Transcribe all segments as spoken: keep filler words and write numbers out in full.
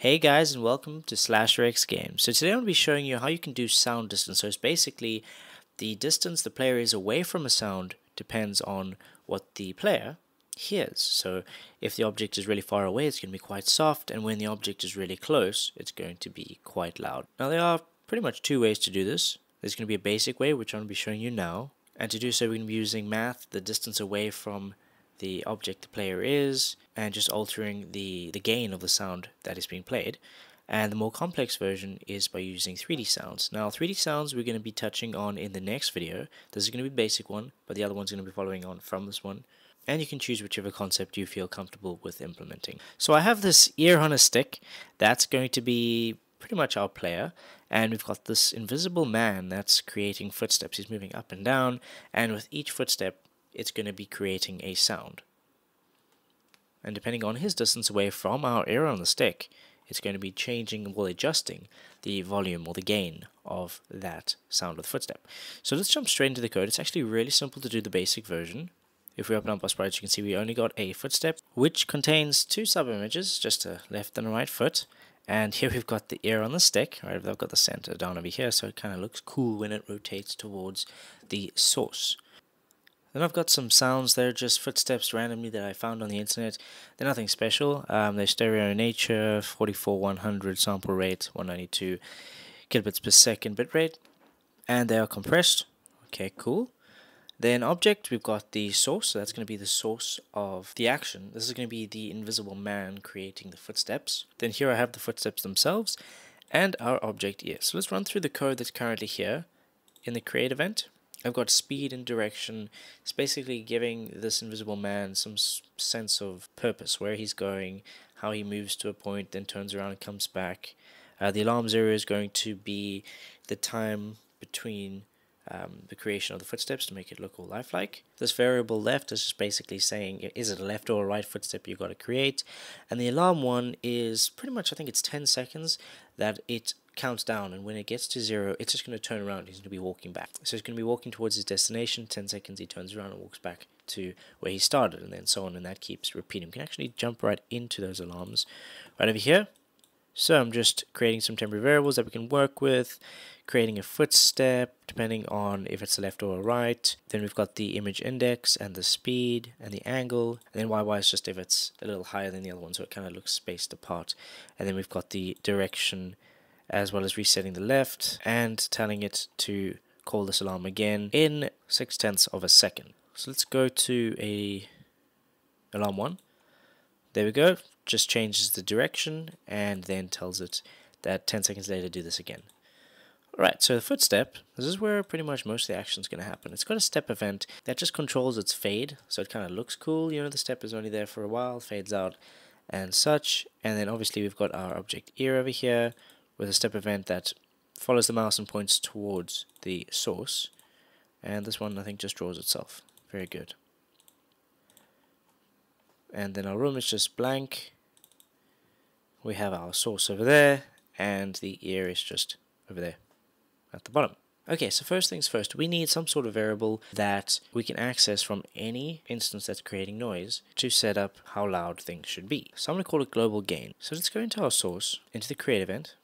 Hey guys, and welcome to SlasherX Games. So today I'm going to be showing you how you can do sound distance. So it's basically the distance the player is away from a sound depends on what the player hears. So if the object is really far away, it's going to be quite soft, and when the object is really close, it's going to be quite loud. Now there are pretty much two ways to do this. There's going to be a basic way, which I'm going to be showing you now. And to do so, we're going to be using math, the distance away from the object the player is, and just altering the, the gain of the sound that is being played. And the more complex version is by using three D sounds. Now three D sounds we're going to be touching on in the next video. This is going to be basic one, but the other one's going to be following on from this one. And you can choose whichever concept you feel comfortable with implementing. So I have this ear on a stick. That's going to be pretty much our player, and we've got this invisible man that's creating footsteps. He's moving up and down, and with each footstep it's going to be creating a sound. And depending on his distance away from our ear on the stick, it's going to be changing, well, adjusting the volume or the gain of that sound with footstep. So let's jump straight into the code. It's actually really simple to do the basic version. If we open up our sprites, you can see we only got a footstep, which contains two sub-images, just a left and a right foot. And here we've got the ear on the stick, right? I've got the center down over here, so it kind of looks cool when it rotates towards the source. Then I've got some sounds. They're just footsteps randomly that I found on the internet. They're nothing special. Um, they're stereo in nature, forty-four one hundred sample rate, one ninety-two kilobits per second bit rate, and they are compressed. Okay, cool. Then object, we've got the source, so that's going to be the source of the action. This is going to be the invisible man creating the footsteps. Then here I have the footsteps themselves and our object ear. So let's run through the code that's currently here in the create event. I've got speed and direction. It's basically giving this invisible man some s sense of purpose, where he's going, how he moves to a point, then turns around and comes back. Uh, the alarm zero is going to be the time between um, the creation of the footsteps to make it look all lifelike. This variable left is just basically saying, is it a left or a right footstep you've got to create? And the alarm one is pretty much, I think it's ten seconds that it counts down, and when it gets to zero, it's just going to turn around. He's going to be walking back, so he's going to be walking towards his destination. Ten seconds, he turns around and walks back to where he started, and then so on, and that keeps repeating. You can actually jump right into those alarms right over here. So I'm just creating some temporary variables that we can work with, creating a footstep depending on if it's a left or a right. Then we've got the image index and the speed and the angle, and then Y Y is just if it's a little higher than the other one, so it kind of looks spaced apart. And then we've got the direction, as well as resetting the left and telling it to call this alarm again in six tenths of a second. So let's go to a alarm one. There we go. Just changes the direction and then tells it that ten seconds later do this again. Alright, so the footstep, this is where pretty much most of the action is going to happen. It's got a step event that just controls its fade, so it kind of looks cool. You know, the step is only there for a while, fades out and such. And then obviously we've got our object ear over here, with a step event that follows the mouse and points towards the source. And this one, I think, just draws itself. Very good. And then our room is just blank. We have our source over there, and the ear is just over there at the bottom. Okay, so first things first, we need some sort of variable that we can access from any instance that's creating noise to set up how loud things should be. So I'm going to call it global gain. So let's go into our source, into the create event,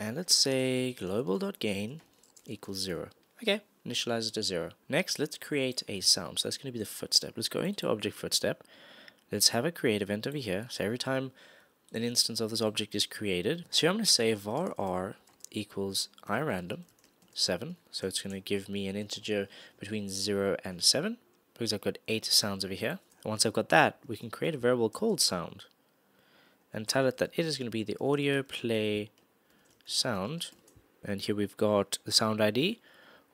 and let's say global.gain equals zero. Okay, initialize it to zero. Next, let's create a sound. So that's going to be the footstep. Let's go into object footstep. Let's have a create event over here. So every time an instance of this object is created, so I'm going to say var r equals irandom seven. So it's going to give me an integer between zero and seven, because I've got eight sounds over here. And once I've got that, we can create a variable called sound and tell it that it is going to be the audio play sound, and here we've got the sound I D.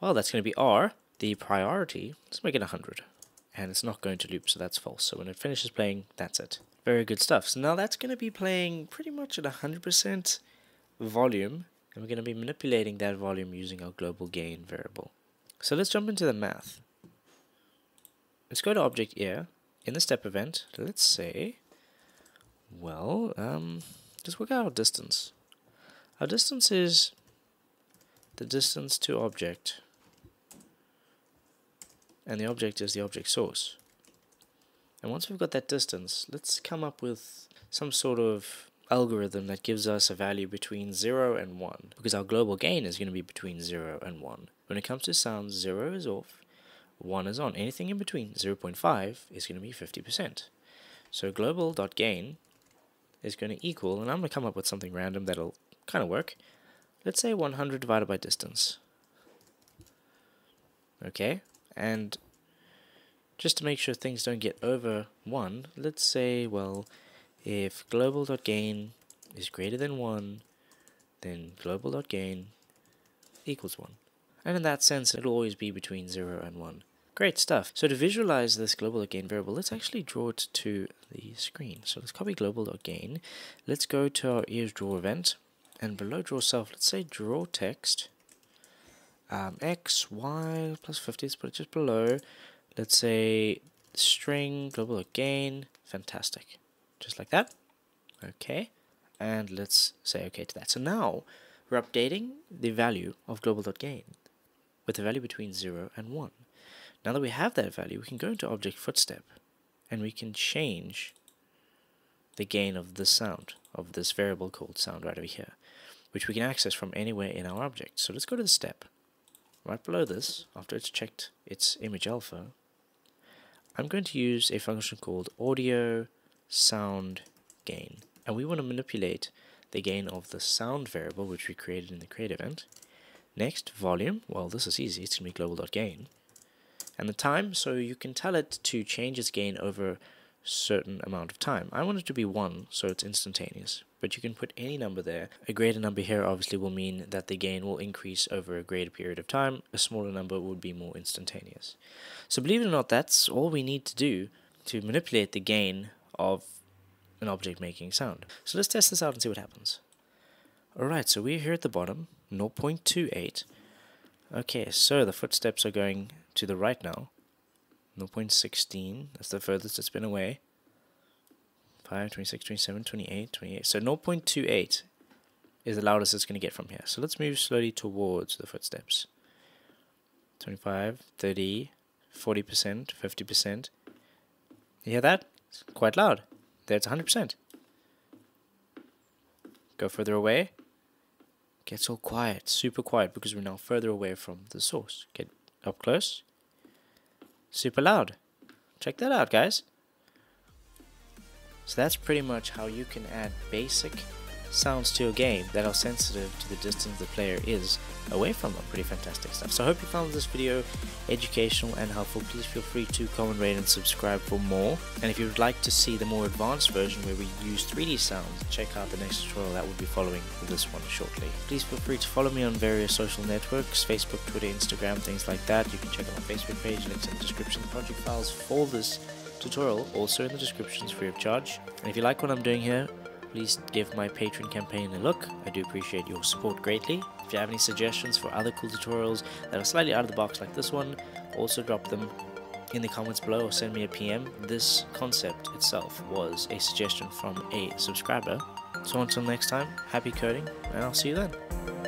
Well, that's going to be R. The priority, let's make it one hundred, and it's not going to loop, so that's false. So when it finishes playing, that's it. Very good stuff. So now that's going to be playing pretty much at one hundred percent volume, and we're going to be manipulating that volume using our global gain variable. So let's jump into the math. Let's go to object ear. In the step event, let's say, well, um, just work out our distance. Our distance is the distance to object, and the object is the object source. And once we've got that distance, let's come up with some sort of algorithm that gives us a value between zero and one, because our global gain is going to be between zero and one. When it comes to sounds, zero is off, one is on. Anything in between zero point five is going to be fifty percent. So global.gain is going to equal, and I'm going to come up with something random that'll kind of work. Let's say one hundred divided by distance. Okay, and just to make sure things don't get over one, let's say, well, if global.gain is greater than one, then global.gain equals one. And in that sense, it'll always be between zero and one. Great stuff. So to visualize this global.gain variable, let's actually draw it to the screen. So let's copy global.gain. Let's go to our ears draw event, and below draw self, let's say draw text. Um, X, Y, plus fifty, let's put it just below. Let's say string, global.gain, fantastic. Just like that. Okay. And let's say okay to that. So now we're updating the value of global.gain with a value between zero and one. Now that we have that value, we can go into object footstep and we can change the gain of the sound, of this variable called sound right over here, which we can access from anywhere in our object. So let's go to the step. Right below this, after it's checked its image alpha, I'm going to use a function called audio sound gain. And we want to manipulate the gain of the sound variable, which we created in the create event. Next, volume. Well, this is easy. It's going to be global.gain. And the time, so you can tell it to change its gain over a certain amount of time. I want it to be one, so it's instantaneous. But you can put any number there. A greater number here obviously will mean that the gain will increase over a greater period of time. A smaller number would be more instantaneous. So believe it or not, that's all we need to do to manipulate the gain of an object making sound. So let's test this out and see what happens. Alright, so we're here at the bottom, zero point two eight. Okay, so the footsteps are going to the right now. zero point one six, that's the furthest it's been away. five, twenty-six, twenty-seven, twenty-eight, twenty-eight. So zero point two eight is the loudest it's going to get from here. So let's move slowly towards the footsteps. twenty-five, thirty, forty percent, fifty percent. You hear that? It's quite loud. There it's one hundred percent. Go further away. Gets all quiet, super quiet, because we're now further away from the source. Get up close. Super loud. Check that out, guys. So that's pretty much how you can add basic sounds to your game that are sensitive to the distance the player is away from them. Pretty fantastic stuff. So I hope you found this video educational and helpful. Please feel free to comment, rate and subscribe for more. And if you would like to see the more advanced version where we use three D sounds, check out the next tutorial that will be following this one shortly. Please feel free to follow me on various social networks, Facebook, Twitter, Instagram, things like that. You can check out my Facebook page, links in the description, project files for this tutorial also in the descriptions free of charge. And if you like what I'm doing here, please give my Patreon campaign a look. I do appreciate your support greatly. If you have any suggestions for other cool tutorials that are slightly out of the box like this one, also drop them in the comments below or send me a P M. This concept itself was a suggestion from a subscriber. So until next time, happy coding, and I'll see you then.